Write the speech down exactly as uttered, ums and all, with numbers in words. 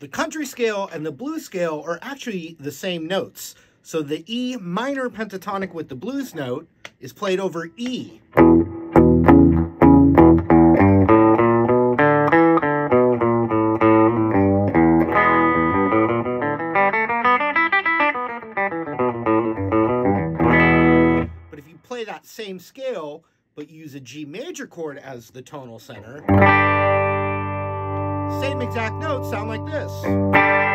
The country scale and the blues scale are actually the same notes. So the E minor pentatonic with the blues note is played over E. But if you play that same scale, but use a G major chord as the tonal center, same exact notes sound like this.